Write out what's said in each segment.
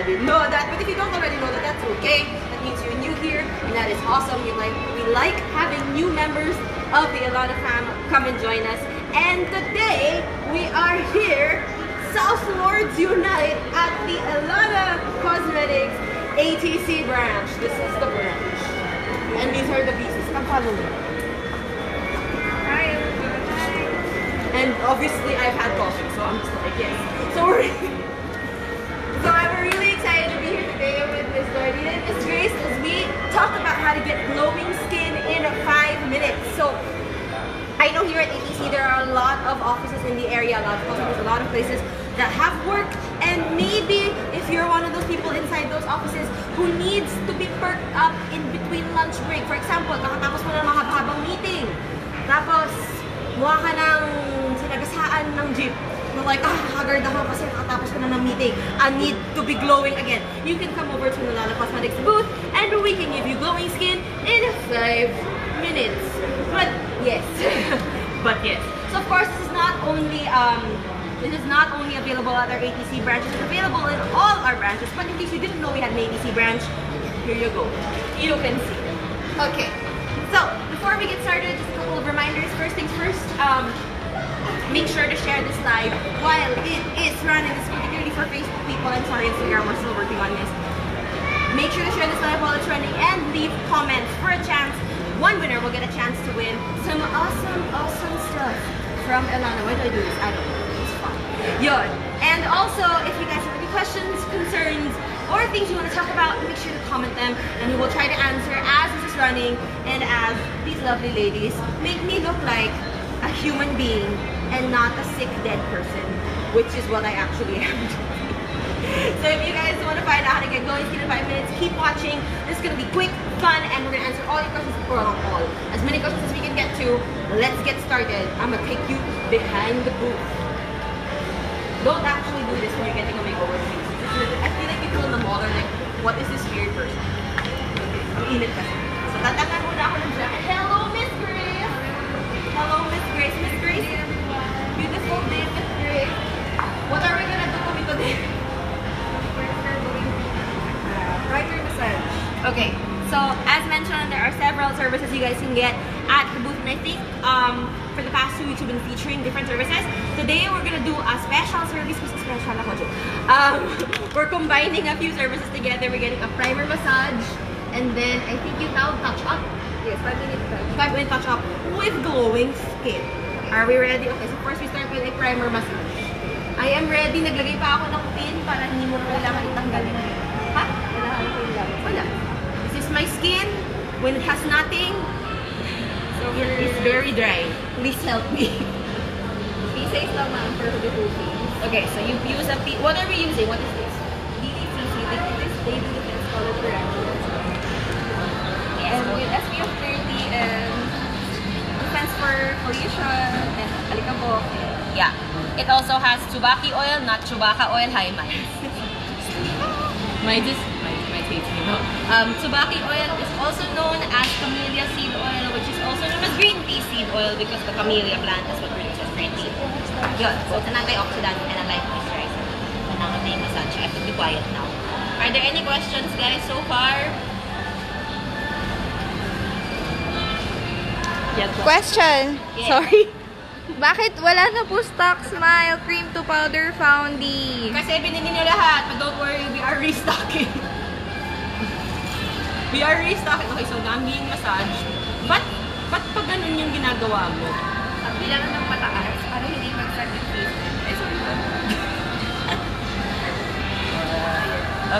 already know that, but if you don't already know that, that's okay. That means you're new here, and that is awesome. We like having new members of the Ellana fam come and join us. And today we are here, South Lords Unite, at the Ellana Cosmetics ATC branch. This is the branch, and these are the pieces. Come follow me. Hi. And obviously, I've had coffee, so I'm just like, yes. So I'm really excited to be here today with Miss Darlene and Miss Grace as we talk about how to get glowing skin in 5 minutes. So I know here at ATC there are a lot of offices in the area, a lot of customers, a lot of places that have work, and maybe if you're one of those people inside those offices who needs to be perked up in between lunch break. For example, kakatapos mo na mahaba-habang meeting, tapos mukha ka ng sinagasaan ng jeep. You're like, ah, haggard ako kasi nakatapos ko na ng meeting. I need to be glowing again. You can come over to the Ellana Cosmetics booth and we can give you glowing skin in 5 minutes. But yes, So of course, this is not only available at our ATC branches. It's available in all our branches. But in case you didn't know we had an ATC branch, here you go. You can see. Okay. So before we get started, just a couple of reminders. First things first. Make sure to share this live while it is running. This is particularly for Facebook people. I'm sorry, Instagram, we're still working on this. Make sure to share this live while it's running and leave comments for a chance. One winner will get a chance to win some awesome, awesome stuff from Ellana. Why do I do this? I don't know. It's fun. Yon. And also, if you guys have any questions, concerns, or things you want to talk about, make sure to comment them, and we will try to answer as this is running and as these lovely ladies make me look like a human being and not a sick dead person, which is what I actually am doing. So if you guys want to find out how to get glowing skin in 5 minutes, keep watching. This is going to be quick, fun, and we're going to answer all your questions, or not all, as many questions as we can get to. Let's get started. I'm going to take you behind the booth. Don't actually do this when you're getting a makeover. I feel like people in the mall are like, what is this weird person? So tatakan muna ako ng jacket. Hello, Miss Grace! Hello, Miss Grace. Miss Grace, beautiful day, Miss Grace. What are we gonna do for me today? Brighter massage. Okay. So as mentioned, there are several services you guys can get at the booth, and I think for the past 2 weeks we've been featuring different services. Today we're gonna do a special service. We're combining a few services together. We're getting a primer massage, and then I think you now touch up. Yes, 5 minutes touch. 5 minute touch up with glowing skin. Are we ready? Okay, so first we start with a primer massage. I am ready. Naglagay pa ako ng pin para hindi mo na kailangan itanggalin. Ha? Wala. This is my skin when it has nothing. So it is very dry. Please help me. Pisa lang ma'am for the whole thing. Okay, so you use a pin. What are we using? What is this? DDCC. This baby defense color correction. And with SVF 3. Defense for pollution and alikabok. Yeah. It also has tsubaki oil, not tsubaka oil. Hi, my taste, you know. Tsubaki oil is also known as camellia seed oil, which is also known as green tea seed oil because the camellia plant is what produces green tea. Yun. So it's an antioxidant and a light moisturizer. I have to be quiet now. Are there any questions, guys, so far? Question. Yeah. Sorry. Bakit wala na po stock Smile Cream to Powder Foundation? Kasi binili nyo lahat. But don't worry, we are restocking. We are restocking. Okay, so now I'm being massaged. But pag ganun yung ginagawa mo? Bilangan ng mataas para hindi mag-sacrifice.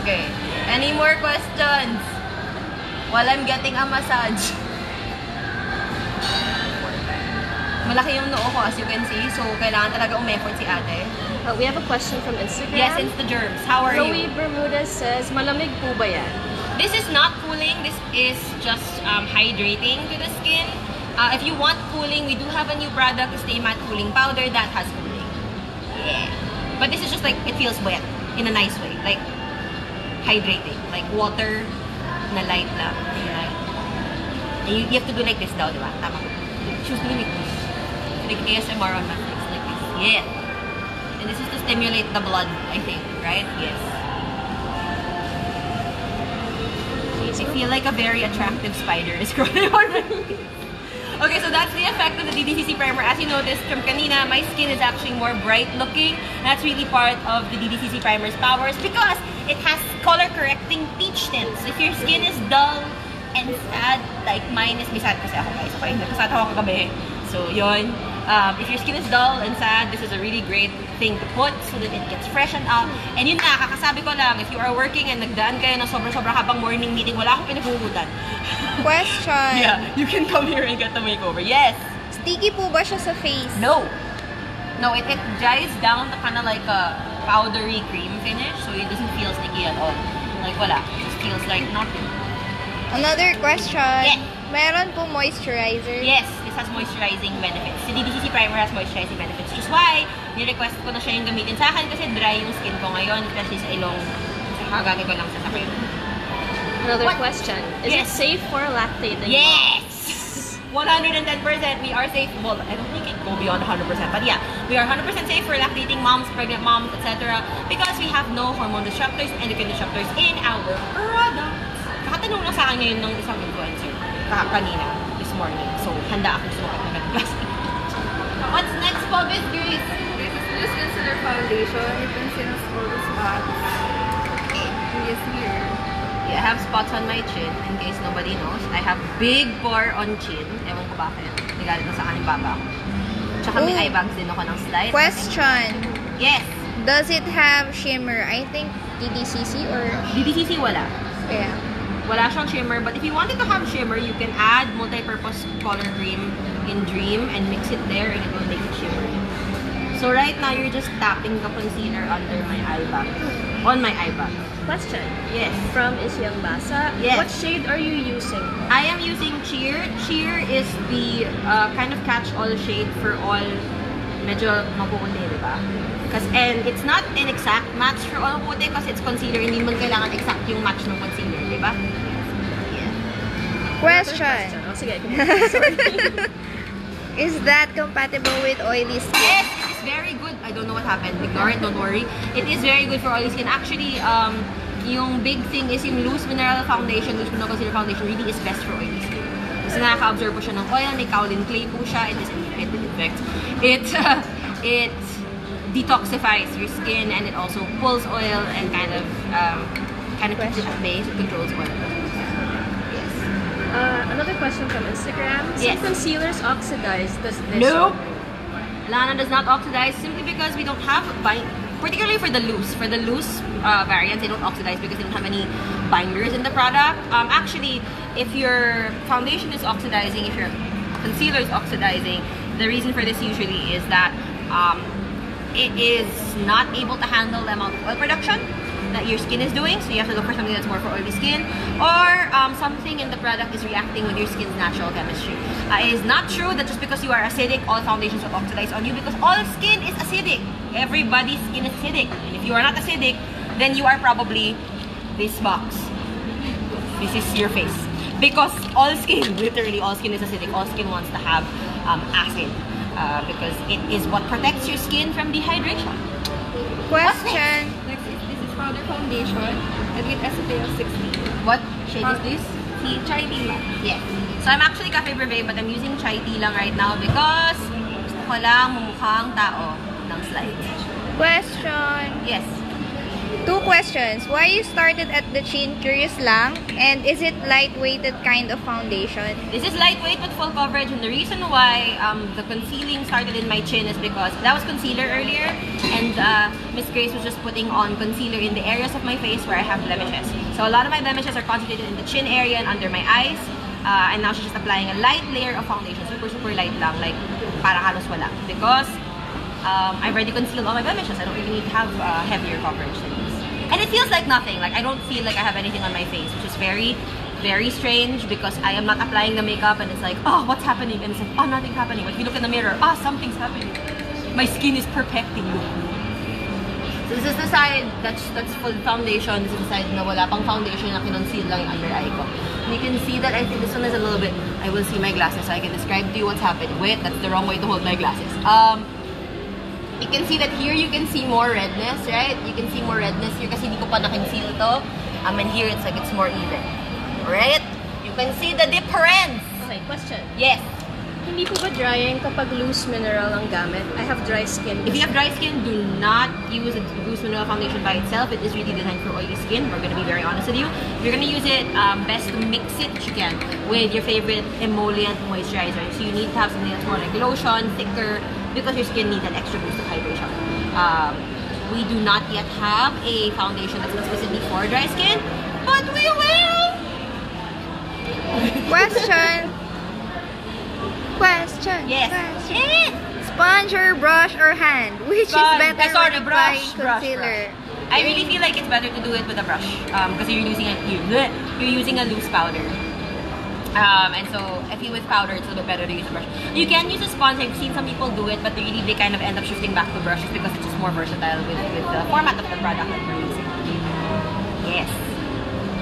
Okay. Any more questions? While I'm getting a massage. Malaki yung noo ko, as you can see, so kailangan talaga umeffort si ate. We have a question from Instagram. Yes, it's the germs. How are you? Zoe Bermudez says, malamig po ba yan? This is not cooling. This is just hydrating to the skin. If you want cooling, we do have a new product, Stay Matte Cooling Powder, that has cooling. Yeah. But this is just like, it feels wet in a nice way. Like, hydrating. Like water na light lang. And you have to do like this daw, di ba? Tama. Choose to make this. Like ASMR on my face, like this. Yeah. And this is to stimulate the blood, I think, right? Yes. I feel like a very attractive spider is crawling on my face. Okay, so that's the effect of the DDCC primer. As you noticed from kanina, my skin is actually more bright looking. That's really part of the DDCC primer's powers because it has color correcting peach tints. If your skin is dull and sad, like mine is, may sad kasi ako guys, okay? Sad ako kagabi. So yun, if your skin is dull and sad, this is a really great thing to put so that it gets freshened up. And yun na, kakasabi ko lang, if you are working and nagdaan kayo ng sobrang-sobrang habang morning meeting, wala akong pinaghuhugutan. Question. Yeah, you can come here and get the makeover. Yes. Sticky po ba siya sa face? No. No, it dries down to kind of like a powdery cream finish, so it doesn't feel sticky at all. Like wala. It just feels like nothing. Another question. Yes. Meron po moisturizer? Yes, this has moisturizing benefits. The DDCC primer has moisturizing benefits. Just why? Ni-request ko na siya yung gamitin sa akin kasi dry yung skin ko ngayon, especially sa ilong. Hagagay ko lang sa sakin. Another what? Question. Is yes. It safe for lactate? Yes! 110%. We are safe. Well, I don't think it will be on 100%. But yeah, we are 100% safe for lactating moms, pregnant moms, etc. Because we have no hormone disruptors, endocrine disruptors in our products. Nakatanong lang sa akin ngayon ng isang influencer. Kanina, this morning. So, handa ako sumakat ng plastic. What's next po, Miss Grace? This is just consider foundation. It conceals all the spots. Yes, mirror. I have spots on my chin, in case nobody knows. I have big pore on chin. Ewan ko bakit. Nagalit na sa akin baba ako. Tsaka may eye bags din ako ng slide. Question. Yes. Does it have shimmer? I think DDCC or... DDCC wala. Yeah. Wala siyang shimmer. But if you wanted to have shimmer, you can add multi-purpose color cream in Dream and mix it there and it will make it shimmer. So right now, you're just tapping the concealer under my eye bag. On my eye bag. Question. Yes. From Isyang Basa. Yes. What shade are you using? I am using Cheer. Cheer is the kind of catch-all shade for all. Medyo mapukunti, di ba? And it's not an exact match for all puti because it's concealer. Hindi man kailangan exact yung match ng concealer, di ba? Yeah. Question. Oh, sige. Sorry. Is that compatible with oily skin? Yes, it is very good. I don't know what happened. Ignore it, don't worry. It is very good for oily skin. Actually, yung big thing is yung loose mineral foundation, loose mineral concealer foundation really is best for oily skin. Kasi nakaka-absorb po siya ng oil, may kaolin clay po siya. It is it detoxifies your skin and it also pulls oil and kind of keeps it at bay, so it controls oil. Another question from Instagram. Yes. Some concealers oxidize. Does this? No. Ellana does not oxidize simply because we don't have bind. Particularly for the loose. For the loose variants, they don't oxidize because they don't have any binders in the product. Actually, if your foundation is oxidizing, if your concealer is oxidizing, the reason for this usually is that it is not able to handle the amount of oil production that your skin is doing, so you have to look for something that's more for oily skin, or something in the product is reacting with your skin's natural chemistry. It is not true that just because you are acidic, all foundations will oxidize on you, because all skin is acidic. Everybody's skin is acidic. And if you are not acidic, then you are probably this box. This is your face. Because all skin, literally all skin is acidic. All skin wants to have acid because it is what protects your skin from dehydration. Question. Powder foundation and with SVF 3. What shade is this? The Chai Tea Lang. Yeah. So I'm actually Cafe Brevet, but I'm using Chai Tea Lang right now because gusto ko lang mumukhang tao ng slide. Question. Yes. Two questions. Why you started at the chin? Curious lang. And is it lightweighted kind of foundation? This is lightweight with full coverage, and the reason why the concealing started in my chin is because that was concealer earlier, and Miss Grace was just putting on concealer in the areas of my face where I have blemishes. So a lot of my blemishes are concentrated in the chin area and under my eyes, and now she's just applying a light layer of foundation, super light lang, like para halos wala, because I've already concealed all my blemishes. I don't really need to have heavier coverage than this. And it feels like nothing. Like I don't feel like I have anything on my face, which is very strange because I am not applying the makeup and it's like, oh, what's happening? And it's like, oh, nothing's happening. But if you look in the mirror, ah, oh, something's happening. My skin is perfecting me. So this is the side that's full foundation. This is the side na wala pang foundation, na kinonceal lang yung under eye ko. And you can see that I think this one is a little bit. I will see my glasses so I can describe to you what's happened. Wait, that's the wrong way to hold my glasses. You can see that here, you can see more redness, right? You can see more redness here kasi hindi ko pa na-conceal to. And here, it's like it's more even. right? You can see the difference. Okay, question. Yes. Hindi po ba drying kapag loose mineral ang gamit? I have dry skin. If you have dry skin, do not use a loose mineral foundation by itself. It is really designed for oily skin. We're going to be very honest with you. If you're going to use it, best mix it if you can with your favorite emollient moisturizer. So you need to have something that's more like lotion, thicker, because your skin needs an extra boost of hydration. We do not yet have a foundation that's specifically for dry skin, but we will! Question! Question. Yes. Question. Sponge or brush or hand? Which sponge is better than concealer? Brush. I really feel like it's better to do it with a brush because you're using a loose powder. And so if you with powder, it's a little bit better to use a brush. You can use a sponge. I've seen some people do it, but really they kind of end up shifting back to brushes because it's just more versatile with the format of the product that we're using. Yes.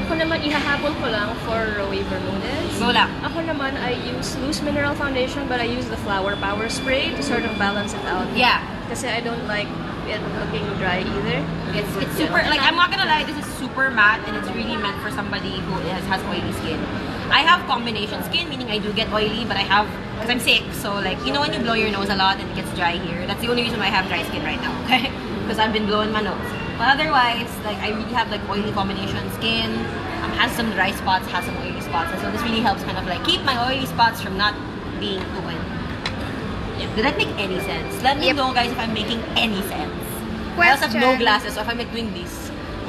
Ako naman, ihahabol ko lang for Roy Bermudez. Go lang. Ako naman, I use loose mineral foundation, but I use the Flower Power Spray to sort of balance it out. Yeah. Kasi I don't like it looking dry either. It's super, like, I'm not gonna lie, this is super matte and it's really meant for somebody who has oily skin. I have combination skin, meaning I do get oily, but I have, because I'm sick, so like, you know when you blow your nose a lot and it gets dry here? That's the only reason why I have dry skin right now, okay? Because I've been blowing my nose. But otherwise, like, I really have like oily combination skin, has some dry spots, has some oily spots, and so this really helps kind of like keep my oily spots from not being open. Yeah. Did that make any sense? Let me know guys if I'm making any sense. Question. I also have no glasses, so if I'm like doing this,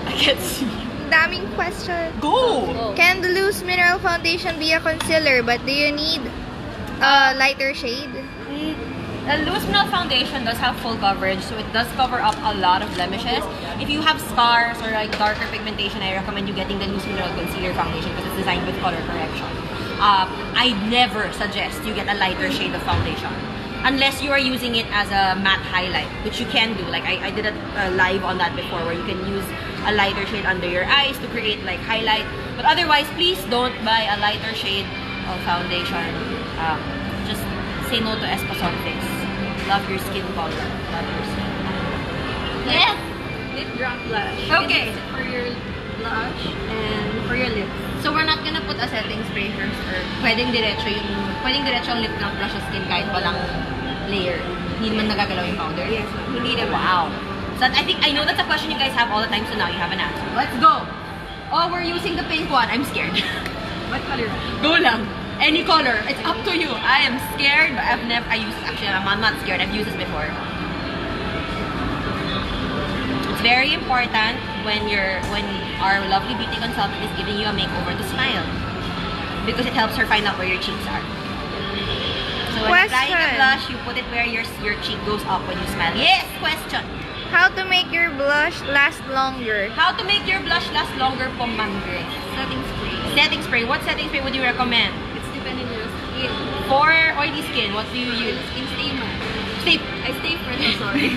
I can't see. Daming question. Go! Oh. Can the loose mineral foundation be a concealer, but do you need a lighter shade? The loose mineral foundation does have full coverage, so it does cover up a lot of blemishes. If you have scars or like darker pigmentation, I recommend you getting the loose mineral concealer foundation because it's designed with color correction. I never suggest you get a lighter shade of foundation unless you are using it as a matte highlight, which you can do. Like I did a live on that before where you can use a lighter shade under your eyes to create like highlight. But otherwise, please don't buy a lighter shade of foundation. Just say no to Espasol things. Love your skin color. Love your skin. Yes! Lip drop blush. Okay. For your blush and for your lips. So we're not gonna put a setting spray first or pwedeng diretso yung lip drop brush sa skin kahit walang layer. Hindi man nagagalaw yung powder. Yes. Hindi na. Wow. So I think, I know that's a question you guys have all the time, so now you have an answer. Let's go! Oh, we're using the pink one. I'm scared. What color? Go lang. Any color, it's up to you. I am scared, but I've never. I use this actually. I'm not scared. I've used this before. It's very important when our lovely beauty consultant is giving you a makeover to smile, because it helps her find out where your cheeks are. So when applying a blush, you put it where your cheek goes up when you smile. Yes, question. How to make your blush last longer? How to make your blush last longer, po Ma'am Grace? Setting spray. Setting spray. What setting spray would you recommend? For oily skin, what do you use? Stay Matte. I stay first, I'm sorry.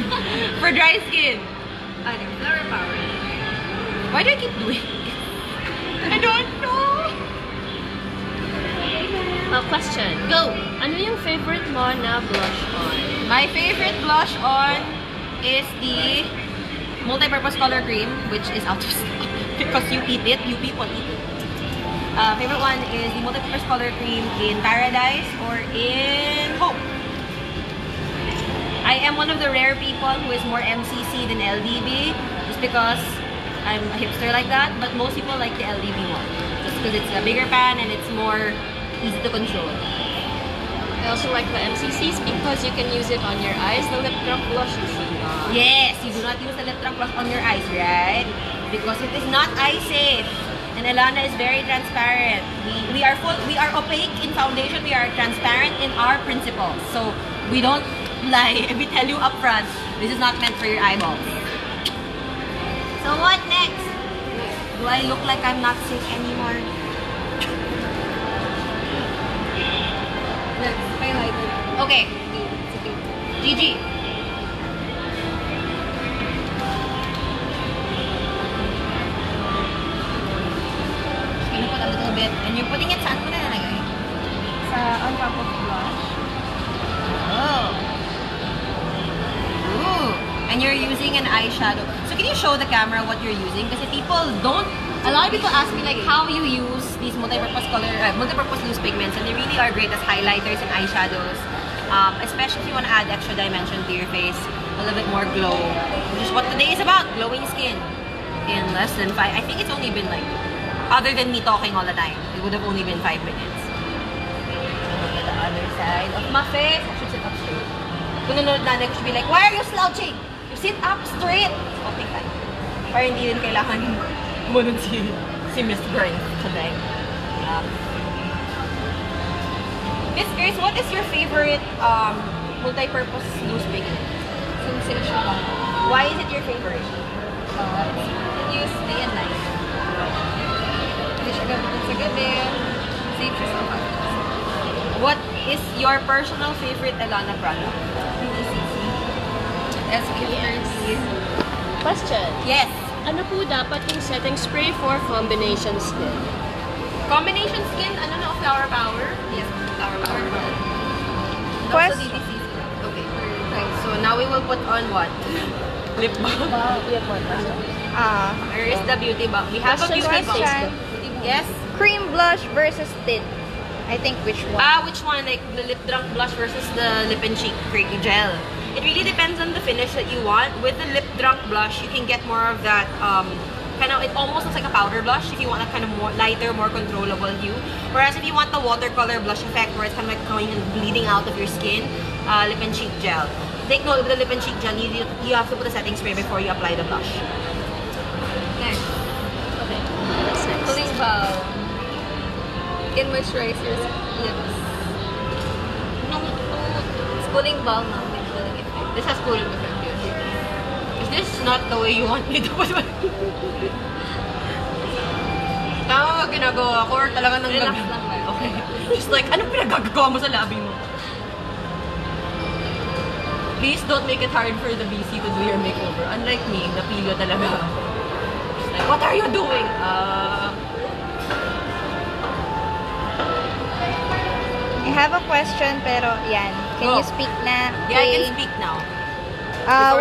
For dry skin? I don't know. Flower Power. Why do I keep doing this? I don't know! Question. Go! Ano yung favorite mo na blush on? My favorite blush on is the multi-purpose color cream, which is out of stock. Because you eat it, you people eat it. Favorite one is the multi-purpose color cream in Paradise or in Hope. I am one of the rare people who is more MCC than LDB just because I'm a hipster like that, but most people like the LDB one just because it's a bigger pan and it's more easy to control. I also like the MCCs because you can use it on your eyes. The lip drop blush you should not. Yes, you do not use the lip drop blush on your eyes, right? Because it is not eye safe. And Ellana is very transparent. We are opaque in foundation. We are transparent in our principles. So we don't lie. We tell you up front, this is not meant for your eyeballs. So what next? Do I look like I'm not sick anymore? Next, highlighter. Okay. GG. And you're putting it saan po na nalagay? Sa on top of blush. Oh. Ooh. And you're using an eyeshadow. So So can you show the camera what you're using? Because a lot of people ask me like how you use these multi-purpose loose pigments, and they really are great as highlighters and eyeshadows. Especially if you want to add extra dimension to your face, a little bit more glow, which is what today is about, glowing skin. In less than five, I think it's only been like, other than me talking all the time, it would have only been 5 minutes. Okay, the other side of my face, I should sit up straight. Kung nanonood na, should be like, why are you slouching? You sit up straight. Okay, fine. Para hindi din kailangan manood si Miss Grace today. Miss Grace, what is your favorite multi-purpose loose pigment? Sensational. Why is it your favorite? Use day and night. What is your personal favorite Ellana product? DDCC. SVF 3. Question. Yes. Ano po dapat yung setting spray for combination skin? Combination skin, ano na, Flower Power? Yes, Flower Power. Question. Okay, perfect. So now we will put on what? Lip balm. Where is the beauty balm? We have a beauty balm. Yes. Cream blush versus tint. I think which one? Which one? Like the lip drunk blush versus the lip and cheek gel. It really depends on the finish that you want. With the lip drunk blush, you can get more of that kind of. It almost looks like a powder blush if you want a kind of more lighter, more controllable hue. Whereas if you want the watercolor blush effect, where it's kind of like coming and bleeding out of your skin, lip and cheek gel. Take note, with the lip and cheek gel, you have to put a setting spray before you apply the blush. Next. Okay. That's next. Cooling balm. Skin moisturizers, lips. No, it's cooling balm now. This has cooling effect. Is this not the way you want me to put it? Tama ba ginagawa ko or talaga ng gabi? Okay. Just like, anong pinagagawa mo sa labi mo? Please don't make it hard for the BC to do your makeover. Unlike me, napilo talaga. She's like, what are you doing? I have a question, pero yan. Can you speak na? Yeah, I can speak now.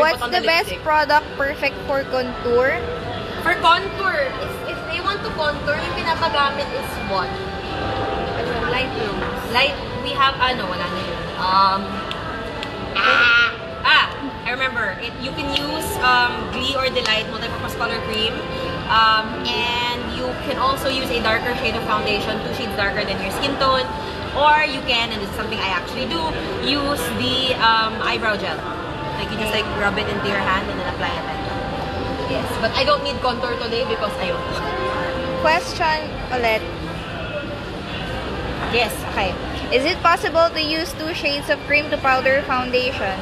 What's the best product perfect for contour? For contour, if they want to contour, yung pinapagamit is what? Light blue. Light, we have, wala na yun. I remember. You can use Glee or Delight multi-purpose color cream, and you can also use a darker shade of foundation, 2 shades darker than your skin tone, or you can, and it's something I actually do, use the eyebrow gel. Like you just like rub it into your hand and then apply it. Yes, but I don't need contour today because I don't. Question, ulit. Yes. Okay. Is it possible to use 2 shades of cream to powder foundation?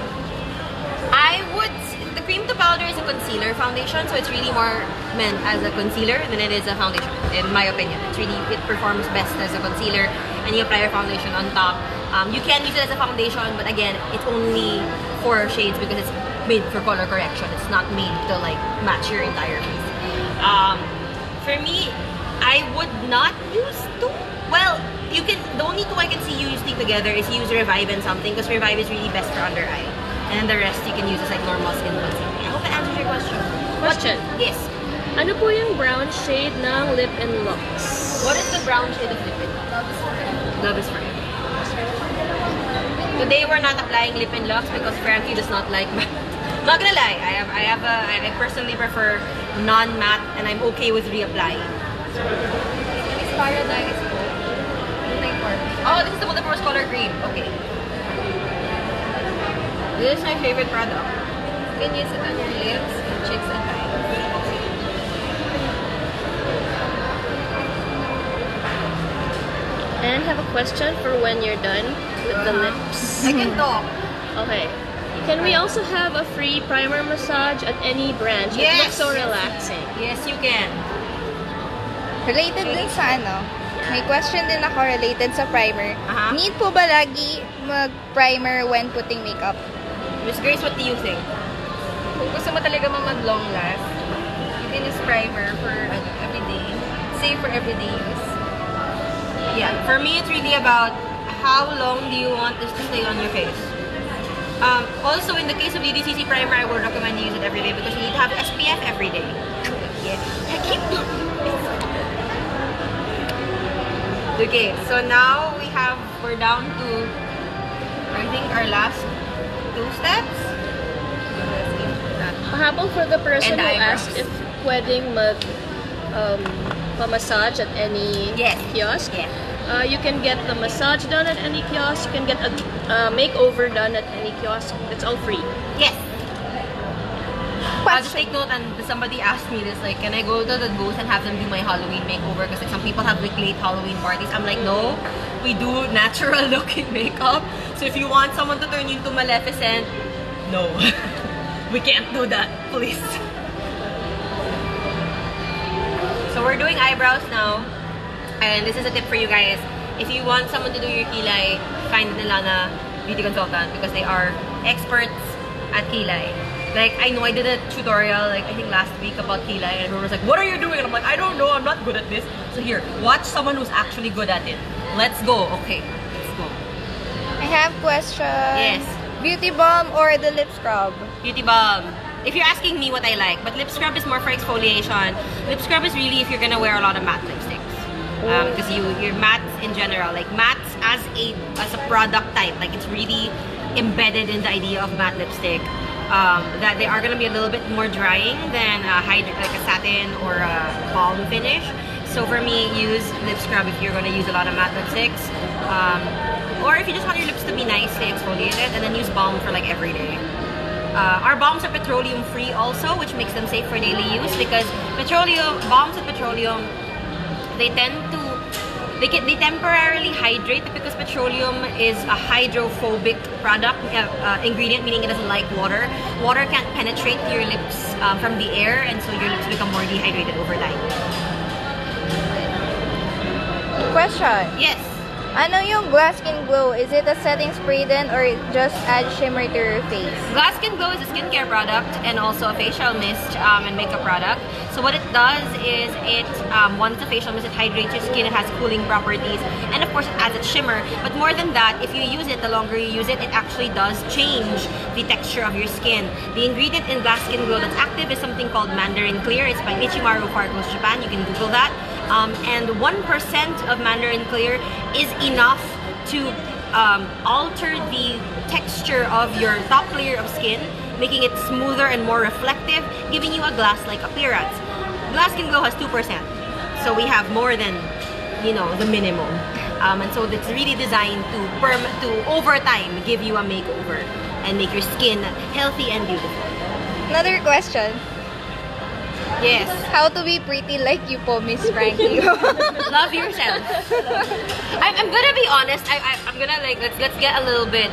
The cream to powder is a concealer foundation, so it's really more meant as a concealer than it is a foundation, in my opinion. It performs best as a concealer, and you apply your foundation on top. You can use it as a foundation, but again, it's only 4 shades because it's made for color correction. It's not made to like match your entire face. For me, I would not use 2. Well, you can. The only 2 I can see you using together is use Revive and something, because Revive is really best for under eye, and then the rest you can use as like normal skin concealer. I hope I answered your question. Yes. Ano po yung brown shade ng lip and locks? What is the brown shade of lip and locks? Love is Frankie. Today we're not applying lip and locks because Frankie does not like matte. Not gonna lie, I personally prefer non-matte, and I'm okay with reapplying. It's paradise. Oh, this is the multi-purpose color cream. Okay. This is my favorite product. You can use it on your lips, cheeks, and eyes. And I have a question for when you're done with the lips. I can talk. Okay. Can we also have a free primer massage at any branch? Yes. It looks so relaxing. Yes, you can. Related din sa ano? May question din ako related sa primer. Need po ba lagi mag-primer when putting makeup? Miss Grace, what do you think? Kung gusto mo talaga mag-long last, you can use primer for everyday. Safe for everyday use. Yeah, for me, it's really about how long do you want this to stay on your face. Also, in the case of DDCC primer, I would recommend you use it every day because you need to have SPF every day. Yeah. Okay, so now we have, we're down to, I think, our last two steps. Habang for the person who asked if pwedeng mag massage at any kiosk, you can get the massage done at any kiosk. You can get a makeover done at any kiosk. It's all free. Yes. I'll just take note, and somebody asked me this, like, can I go to the booth and have them do my Halloween makeover? Because like, some people have like late Halloween parties. I'm like, no, we do natural looking makeup. So if you want someone to turn you into Maleficent, no. We can't do that, please. So we're doing eyebrows now. And this is a tip for you guys. If you want someone to do your kilay, find an Ellana beauty consultant because they are experts at kilay. Like, I know I did a tutorial, like, I think last week about kilay, and everyone was like, what are you doing? And I'm like, I don't know, I'm not good at this. So here, watch someone who's actually good at it. Let's go. Okay, let's go. I have questions. Yes. Beauty balm or the lip scrub? Beauty balm. If you're asking me what I like, but lip scrub is more for exfoliation. Lip scrub is really if you're gonna wear a lot of matte lipsticks, because your mattes in general, like mattes as a product type, like it's really embedded in the idea of matte lipstick that they are gonna be a little bit more drying than a like a satin or a balm finish. So for me, use lip scrub if you're gonna use a lot of matte lipsticks. Or if you just want your lips to be nice, stay exfoliated, and then use balm for like every day. Our balms are petroleum free also, which makes them safe for daily use because balms with petroleum, they temporarily hydrate because petroleum is a hydrophobic product ingredient, meaning it doesn't like water. Water can't penetrate to your lips from the air, and so your lips become more dehydrated over time. Question. Yes. Ano yung Glass Skin Glow? Is it a setting spray then or just add shimmer to your face? Glass Skin Glow is a skincare product and also a facial mist and makeup product. So what it does is it, once the facial mist, it hydrates your skin, it has cooling properties, and of course it adds a shimmer. But more than that, if you use it, the longer you use it, it actually does change the texture of your skin. The ingredient in Glass Skin Glow that's active is something called Mandarin Clear. It's by Ichimaru Pharmaceuticals, Japan. You can Google that. And 1% of Mandarin Clear is enough to alter the texture of your top layer of skin, making it smoother and more reflective, giving you a glass-like appearance. Glass Skin Glow has 2%, so we have more than, you know, the minimum. And so it's really designed to over time give you a makeover and make your skin healthy and beautiful. Another question. Yes. How to be pretty like you po, Miss Frankie. Love yourself. I'm gonna be honest. I'm gonna, like, let's get a little bit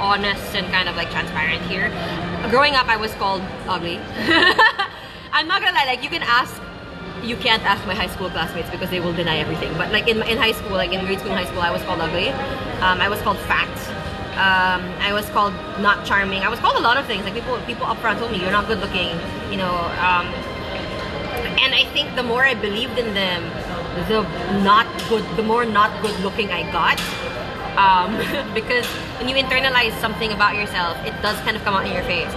honest and kind of like transparent here. Growing up, I was called ugly. I'm not gonna lie. Like, you can't ask my high school classmates because they will deny everything. But like in high school, like in grade school and high school, I was called ugly. I was called fat. I was called not charming. I was called a lot of things. Like people up front told me, you're not good looking, you know. And I think the more I believed in them, the more not good looking I got. Because when you internalize something about yourself, it does kind of come out in your face.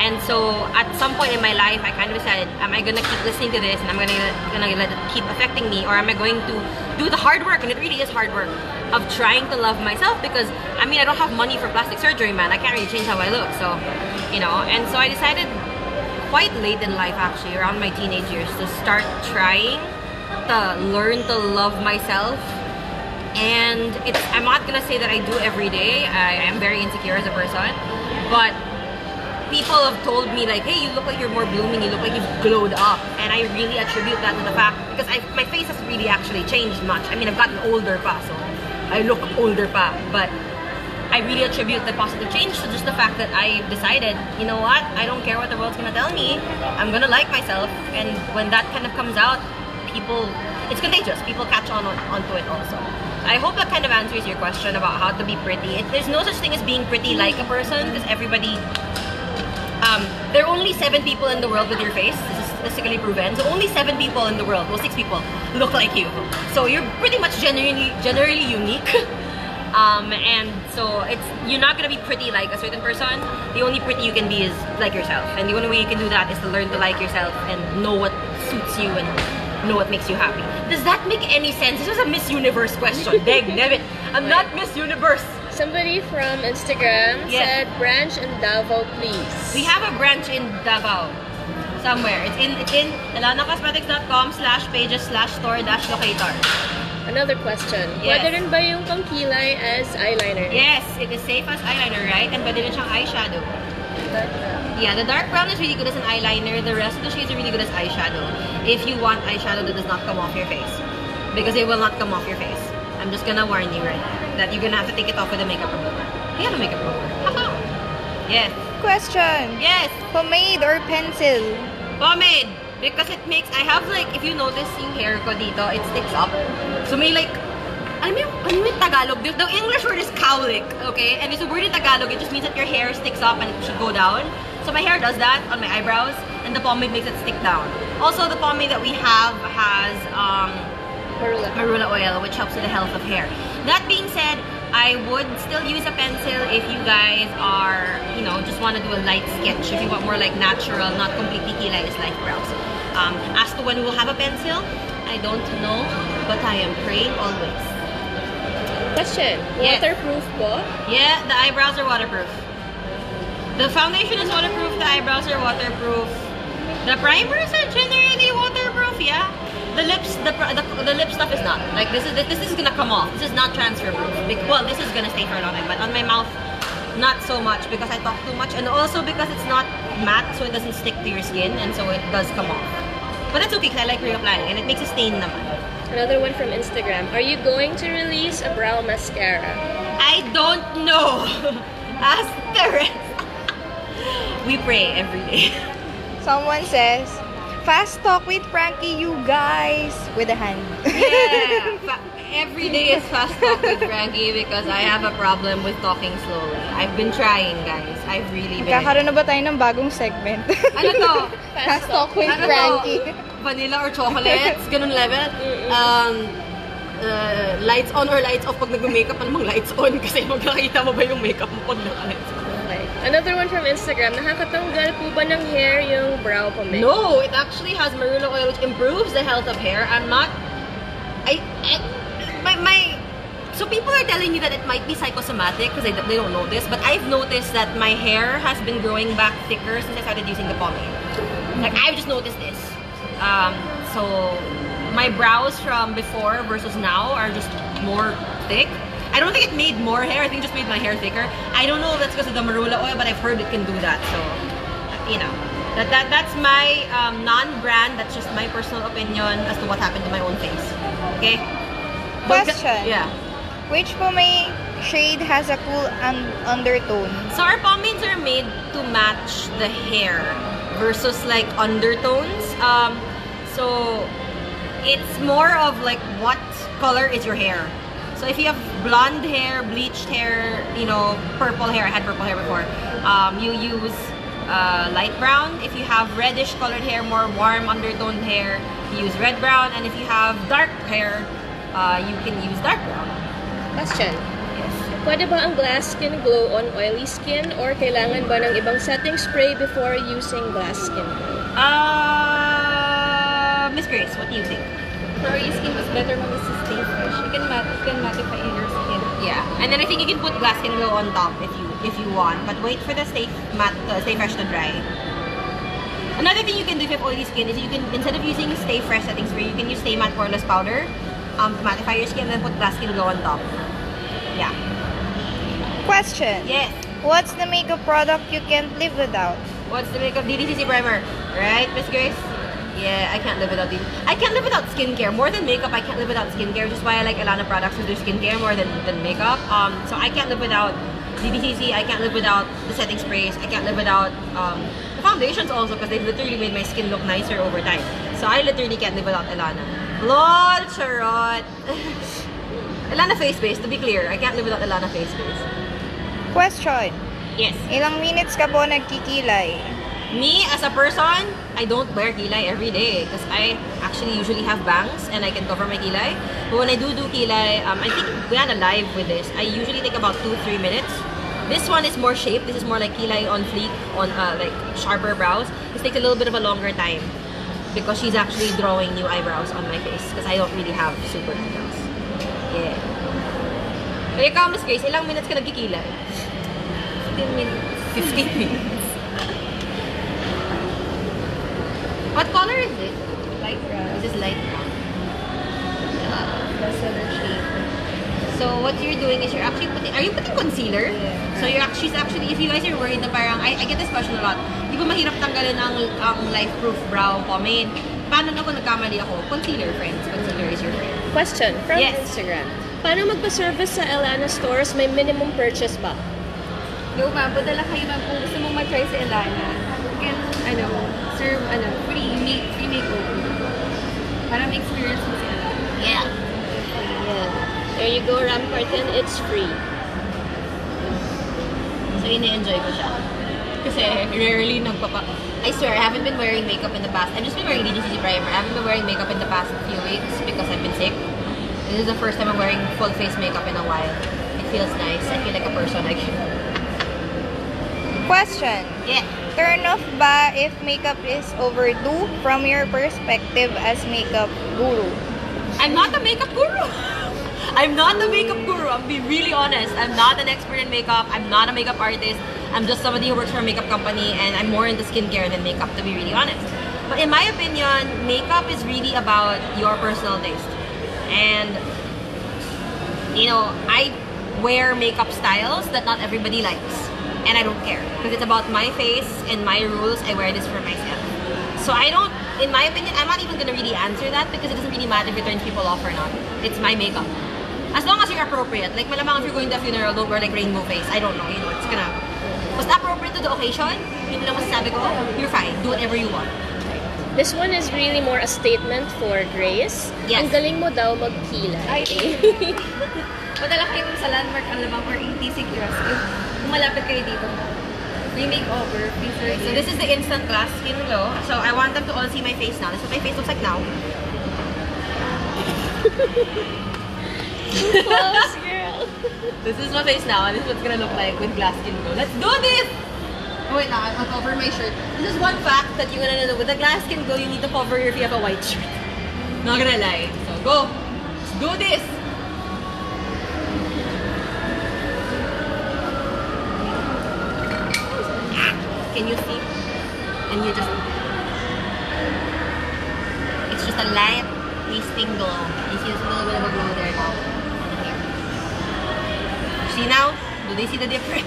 And so at some point in my life, I kind of decided, am I gonna keep listening to this and I'm gonna let it keep affecting me, or am I going to do the hard work? And it really is hard work of trying to love myself, because I mean, I don't have money for plastic surgery, man. I can't really change how I look, so you know. And so I decided quite late in life, actually around my teenage years, to start trying to learn to love myself. And I'm not gonna say that I do every day. I am very insecure as a person, but people have told me, like, hey, you look like you're more blooming, you look like you've glowed up. And I really attribute that to the fact, because my face has really actually changed much. I mean, I've gotten older pa, so I look older pa, but I really attribute the positive change to just the fact that I decided, you know what, I don't care what the world's gonna tell me, I'm gonna like myself. And when that kind of comes out, people, it's contagious, people catch on onto it also. I hope that kind of answers your question about how to be pretty. There's no such thing as being pretty like a person, because everybody, there are only 7 people in the world with your face. This is statistically proven. So only 7 people in the world, well, 6 people, look like you. So you're pretty much generally unique. And so it's, you're not gonna be pretty like a certain person. The only pretty you can be is like yourself, and the only way you can do that is to learn to like yourself and know what suits you and know what makes you happy. Does that make any sense? This was a Miss Universe question. Dang, Nevin, I'm not Miss Universe. Somebody from Instagram said branch in Davao, please. We have a branch in Davao somewhere. It's in ellanacosmetics.com/pages/store-locator. Another question. Yes. Pwede rin ba yung pangkilay as eyeliner? Yes, it is safe as eyeliner, right? And pwede rin siyang eyeshadow. Dark brown. Yeah, the dark brown is really good as an eyeliner. The rest of the shades are really good as eyeshadow. If you want eyeshadow that does not come off your face, because it will not come off your face. I'm just gonna warn you right now that you're gonna have to take it off with a makeup remover. You have a makeup remover. Haha. Yes. Question. Yes. Pomade or pencil? Pomade, because it makes. I have like, if you notice, yung hair ko dito, it sticks up. So may like, alam mo yung Tagalog. The English word is cowlick, okay? And it's a word in Tagalog. It just means that your hair sticks up and it should go down. So my hair does that on my eyebrows, and the pomade makes it stick down. Also, the pomade that we have has marula oil, which helps with the health of hair. That being said, I would still use a pencil if you guys are, you know, just want to do a light sketch. If you want more like natural, not completely kilay is like brows. As to when we will have a pencil, I don't know, but I am praying always. Question, waterproof po? Yeah, the eyebrows are waterproof. The foundation is waterproof, the eyebrows are waterproof. The primers are generally waterproof, yeah. The lips, the lip stuff is not. Like this is gonna come off. This is not transfer proof. Well, this is gonna stay for a long time, but on my mouth, not so much because I talk too much, and also because it's not matte, so it doesn't stick to your skin, and so it does come off. But that's okay because I like reapplying, and it makes a stain naman. Another one from Instagram. Are you going to release a brow mascara? I don't know. Ask the rest. We pray every day. Someone says, fast talk with Frankie, you guys, with a hand. Yeah, every day is fast talk with Frankie because I have a problem with talking slowly. I've been trying, guys. I've really been. Kakaroon na ba tayo ng bagong segment? Ano to? Fast talk with Frankie. Vanilla or chocolates, ganun level. Lights on or lights off. Pag nag-makeup, ano mang lights on? Kasi magkakita mo ba yung makeup mo pag naka-lights on? Another one from Instagram. Nakakatanggal po ba ng hair yung brow pomade? No, it actually has marula oil, which improves the health of hair. So people are telling you that it might be psychosomatic because they don't know this, but I've noticed that my hair has been growing back thicker since I started using the pomade. Like I've just noticed this. So my brows from before versus now are just more thick. I don't think it made more hair, I think it just made my hair thicker. I don't know if that's because of the marula oil, but I've heard it can do that. So, you know, that's my non-brand, that's just my personal opinion as to what happened to my own face. Okay? Question. Yeah. Which pomade shade has a cool undertone? So our pomades are made to match the hair versus like undertones. So it's more of like what color is your hair? So if you have blonde hair, bleached hair, you know, purple hair, I had purple hair before, you use light brown. If you have reddish colored hair, more warm undertoned hair, you use red brown. And if you have dark hair, you can use dark brown. Question. Yes. Pwede ba ang glass skin glow on oily skin or kailangan ba ng ibang setting spray before using glass skin glow? Miss Grace, what do you think? For your skin was better when this is stay fresh. It can mattify your skin. Yeah, and then I think you can put glass skin glow on top if you want, but wait for the stay fresh to dry. Another thing you can do if you have oily skin is you can, instead of using stay fresh setting spray, you can use Stay Matte poreless powder to mattify your skin and then put glass skin glow on top. Yeah. Question. Yes. What's the makeup product you can't live without? What's the makeup? DDCC primer, right, Miss Grace? Yeah, I can't live without these. I can't live without skincare. More than makeup, I can't live without skincare, which is why I like Ellana products with their skincare more than makeup. So I can't live without DDCC, I can't live without the setting sprays, I can't live without the foundations also because they literally made my skin look nicer over time. So I literally can't live without Ellana. Lord, charot! Ellana Face Base, to be clear. I can't live without Ellana Face Base. Question. Yes. Ilang minutes ka po nagkikilay? Me, as a person, I don't wear kilay every day because I actually usually have bangs and I can cover my kilay. But when I do kilay, I think we had a live with this. I usually take about 2-3 minutes. This one is more shaped. This is more like kilay on fleek, on like sharper brows. This takes a little bit of a longer time because she's actually drawing new eyebrows on my face because I don't really have super eyebrows. Yeah. Hey, ikaw, Miss Grace, ilang minutes ka nagkikilay? 15 minutes. 15 minutes. What color is it? Light brown. This is light brown. That's another shade. So what you're doing is you're actually putting, are you putting concealer? Yeah. So you're actually, if you guys are worried na parang, I get this question a lot. Di ba mahirap tanggalin ang life proof brow pomade? Paano na kung nagkamali ako? Concealer, friends. Concealer is your friend. Question from Instagram. Paano magpa-service sa Ellana stores? May minimum purchase ba? No, ma'am. Padala kayo, ma'am. Kung gusto mong matry sa Ellana, you can, serve, free makeover. Para may experience mo sa Ellana. Yeah. Yeah. There you go, Ram Curtain. It's free. So, ina-enjoy ko siya. Kasi, rarely nagpapa... I swear, I haven't been wearing makeup in the past. I've just been wearing DDCC primer. I haven't been wearing makeup in the past few weeks because I've been sick. This is the first time I'm wearing full face makeup in a while. It feels nice. I feel like a person, actually. Question. Yeah. Turn off ba if makeup is overdue from your perspective as makeup guru? I'm not a makeup guru! I'm not a makeup guru, I'll be really honest. I'm not an expert in makeup, I'm not a makeup artist. I'm just somebody who works for a makeup company and I'm more into skincare than makeup, to be really honest. But in my opinion, makeup is really about your personal taste. And, you know, I wear makeup styles that not everybody likes. And I don't care, because it's about my face and my rules, I wear this for myself. So I don't, in my opinion, I'm not even going to really answer that because it doesn't really matter if it turns people off or not. It's my makeup. As long as you're appropriate. Like, malamang if you're going to a funeral, don't wear like rainbow face. I don't know, you know, it's gonna... Basta appropriate to the occasion, yun lang masasabi ko, you're fine. Do whatever you want. This one is really more a statement for Grace. Yes. Ang galing mo daw magkilay. Ay, eh. Padala kayo sa landmark, alamang, or ATC class. Kung malapit kayo dito. Free makeover, free service. So this is the instant glass skin glow. So I want them to all see my face now. This is what my face looks like now. Close, girl. This is my face now, and this is what's gonna look like with glass skin glow. Let's do this! Oh, wait, now I'll cover my shirt. This is one fact that you're gonna know. With a glass skin glow, you need to cover if you have a white shirt. Not gonna lie. So go! Let's do this! Can you see? And you just... It's just a light tasting glow. You see, there's a little bit of a glow there now. See now? Do they see the difference?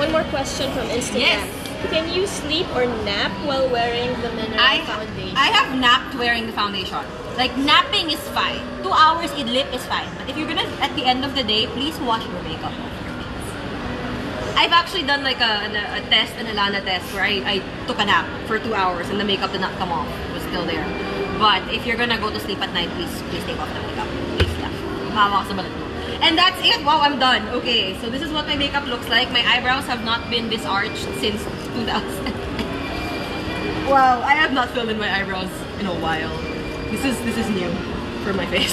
One more question from Instagram. Yes. Can you sleep or nap while wearing the mineral foundation? I have napped wearing the foundation. Like, napping is fine. 2 hours in lip is fine. But if you're gonna, at the end of the day, please wash your makeup off your face. I've actually done like a test, an Ellana test, where I took a nap for 2 hours and the makeup did not come off. It was still there. But if you're gonna go to sleep at night, please take off the makeup. Please, yeah. Mahawa ka sa balat mo. And that's it! Wow, I'm done! Okay, so this is what my makeup looks like. My eyebrows have not been this arched since 2000. Wow, I have not filled in my eyebrows in a while. This is new for my face.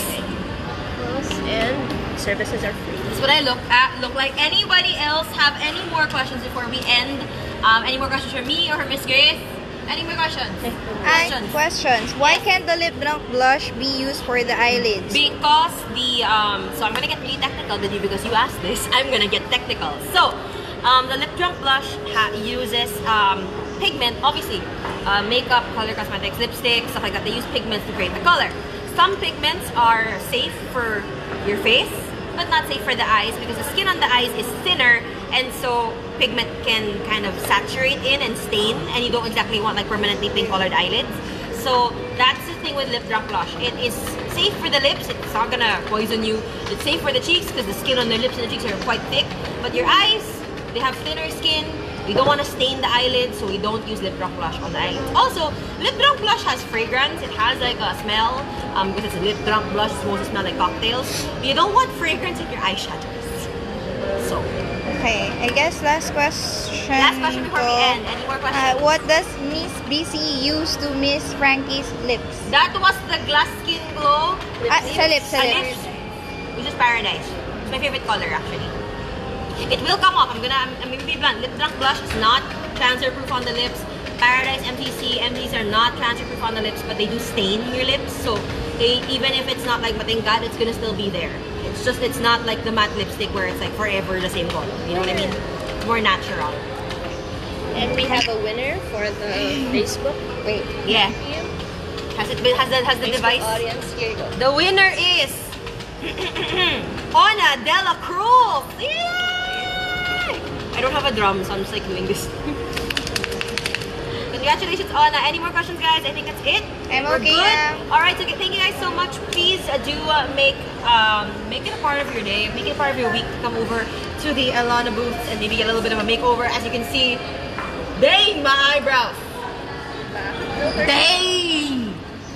And services are free. That's what I look like. Anybody else have any more questions before we end? Any more questions for me or for Miss Grace? Any more questions? Questions. Why can't the lip drunk blush be used for the eyelids? Because the so I'm gonna get really technical with you because you asked this. I'm gonna get technical. So the lip drunk blush uses pigment, obviously, makeup, color cosmetics, lipsticks, stuff like that. They use pigments to create the color. Some pigments are safe for your face, but not safe for the eyes because the skin on the eyes is thinner, and so pigment can kind of saturate in and stain, and you don't exactly want like permanently pink colored eyelids. So that's the thing with lip drop blush. It is safe for the lips, it's not gonna poison you. It's safe for the cheeks because the skin on the lips and the cheeks are quite thick, but your eyes, they have thinner skin. We don't want to stain the eyelids, so we don't use lip drop blush on the eyelids. Also, lip drop blush has fragrance. It has like a smell because it's a lip drop blush. It's supposed to smell like cocktails. You don't want fragrance in your eyeshadows. So Okay, I guess last question. Last question before we end. Any more questions? What does Miss BC use to Miss Frankie's lips? That was the glass skin glow. Lips. Which is paradise. It's my favorite color actually. It will come off. I'm gonna be blunt. Lip Drunk Blush is not transfer proof on the lips. Paradise MTCs are not transfer proof on the lips, but they do stain your lips. So they, even if it's not like, but thank God, it's gonna still be there. It's just, it's not like the matte lipstick where it's like forever the same color. You know what I mean? It's more natural. And we have a winner for the Facebook. Wait. Yeah. Has it been? Has the device? Audience, here you go. The winner is Ona Dela Cruz. Yay! I don't have a drum, so I'm just like doing this. Congratulations, Ona. Any more questions, guys? I think that's it. I'm okay. Yeah. Alright, so thank you guys so much. Please do make it a part of your day. Make it a part of your week to come over to the Ellana booth and maybe get a little bit of a makeover. As you can see, dang, my eyebrows. Dang!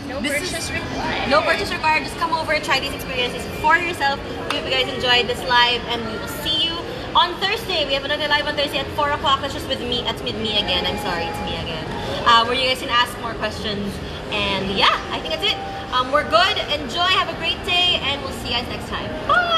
No purchase required. No purchase required. Just come over and try these experiences for yourself. We hope you guys enjoyed this live and we will see you on Thursday. We have another live on Thursday at 4 o'clock. That's just with me. That's with me again. I'm sorry, it's me again. Where you guys can ask more questions. And yeah, I think that's it. We're good. Enjoy. Have a great day. And we'll see you guys next time. Bye!